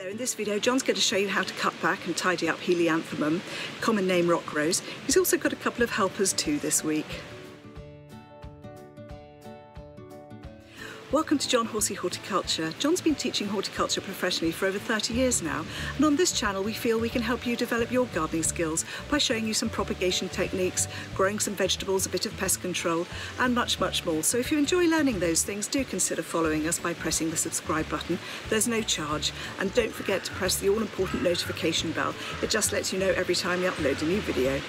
Hello, in this video John's going to show you how to cut back and tidy up Helianthemum, common name rock rose. He's also got a couple of helpers too this week. Welcome to John Horsey Horticulture. John's been teaching horticulture professionally for over 30 years now, and on this channel we feel we can help you develop your gardening skills by showing you some propagation techniques, growing some vegetables, a bit of pest control, and much, much more. So if you enjoy learning those things, do consider following us by pressing the subscribe button. There's no charge, and don't forget to press the all-important notification bell. It just lets you know every time we upload a new video.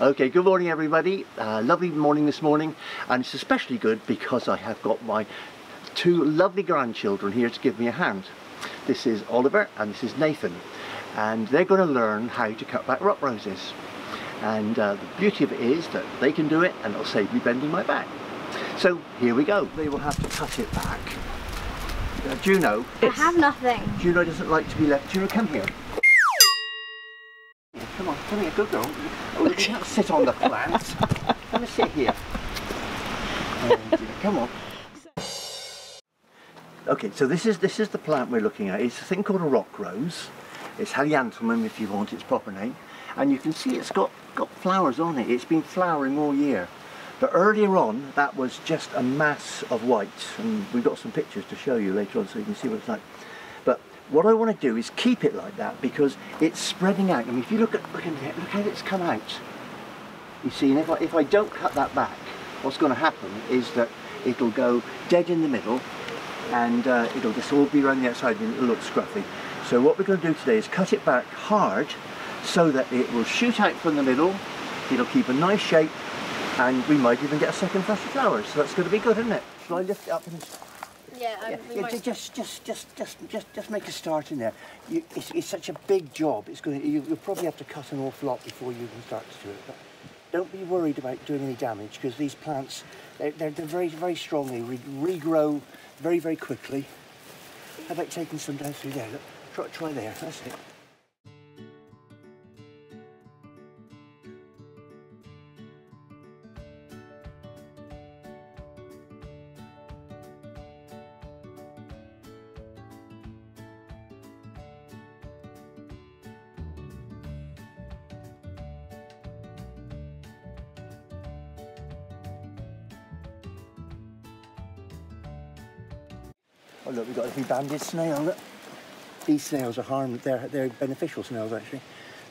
Okay, good morning everybody. Lovely morning this morning, and it's especially good because I have got my two lovely grandchildren here to give me a hand. This is Oliver and this is Nathan, and they're going to learn how to cut back rock roses, and the beauty of it is that they can do it and it'll save me bending my back. So here we go. They will have to cut it back. Juno. I have nothing. Juno doesn't like to be left. Juno, come here. Come on, come here, good girl. Oh, you can't sit on the plants. Come and sit here. Come on. Okay, so this is the plant we're looking at. It's a thing called a rock rose. It's Helianthemum if you want its proper name. And you can see it's got flowers on it. It's been flowering all year. But earlier on, that was just a mass of white. And we've got some pictures to show you later on so you can see what it's like. But what I want to do is keep it like that because it's spreading out. I mean, if you look how it's come out. You see, and if I don't cut that back, what's going to happen is that it'll go dead in the middle, and it'll just all be around the outside and it'll look scruffy. So what we're going to do today is cut it back hard so that it will shoot out from the middle, it'll keep a nice shape, and we might even get a second flush of flowers. So that's going to be good, isn't it? Shall I lift it up and... Yeah, just make a start in there. It's such a big job. It's going to, you'll probably have to cut an awful lot before you can start to do it. But don't be worried about doing any damage because these plants, they're very, very strong. They regrow very, very quickly. How about taking some down through there? Look, try there. That's it. Oh look, we've got a big banded snail, look. These snails are harmless, they're beneficial snails actually.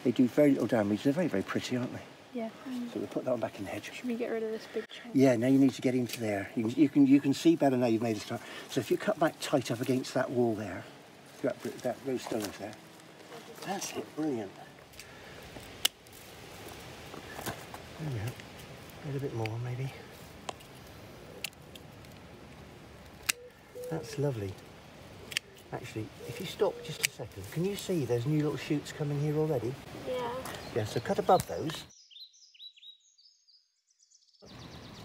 They do very little damage, they're very, very pretty, aren't they? Yeah. So we'll put that one back in the hedge. Should we get rid of this big chunk? Yeah, now you need to get into there. You can see better now you've made a start. So if you cut back tight up against that wall there, that rose stone there, that's it, brilliant. There we go, a little bit more maybe. That's lovely. Actually, if you stop just a second, can you see there's new little shoots coming here already? Yeah. Yeah, so cut above those.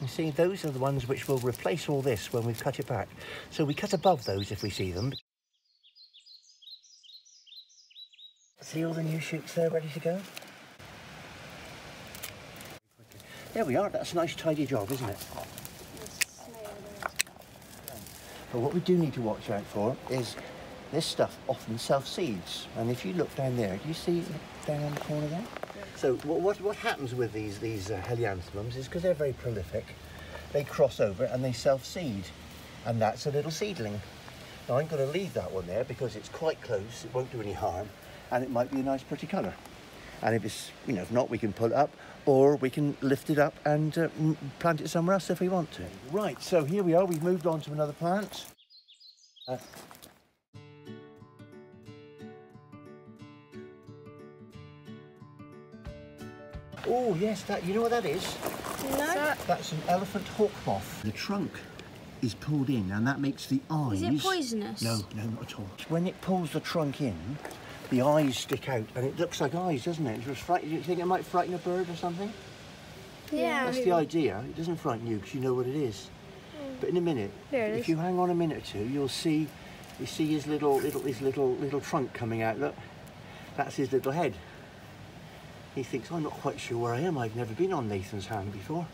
You see, those are the ones which will replace all this when we've cut it back. So we cut above those if we see them. See all the new shoots there ready to go? There we are, that's a nice tidy job, isn't it? But what we do need to watch out for is this stuff often self-seeds. And if you look down there, do you see down on the corner there? Yeah. So what happens with these Helianthemums is because they're very prolific, they cross over and they self-seed. And that's a little seedling. Now I'm going to leave that one there because it's quite close, it won't do any harm, and it might be a nice pretty colour. And if it's, you know, if not, we can pull it up, or we can lift it up and plant it somewhere else if we want to. Right, so here we are, we've moved on to another plant. Oh yes, that, you know what that is? No. That's an elephant hawk moth. The trunk is pulled in and that makes the eyes... Is it poisonous? No, no, not at all. When it pulls the trunk in, the eyes stick out, and it looks like eyes, doesn't it? You think it might frighten a bird or something? Yeah. That's the idea. It doesn't frighten you because you know what it is. Mm. But in a minute, if you hang on a minute or two, you'll see, you see his little trunk coming out. Look, that's his little head. He thinks, I'm not quite sure where I am. I've never been on Nathan's hand before.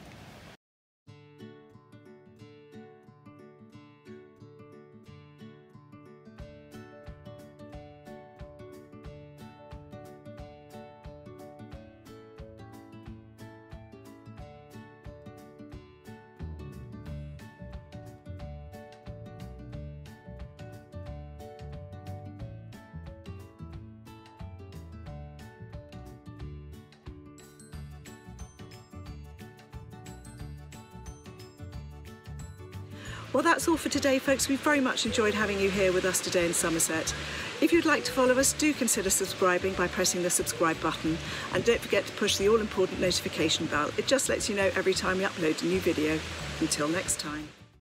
Well, that's all for today, folks. We've very much enjoyed having you here with us today in Somerset. If you'd like to follow us, do consider subscribing by pressing the subscribe button. And don't forget to push the all-important notification bell. It just lets you know every time we upload a new video. Until next time.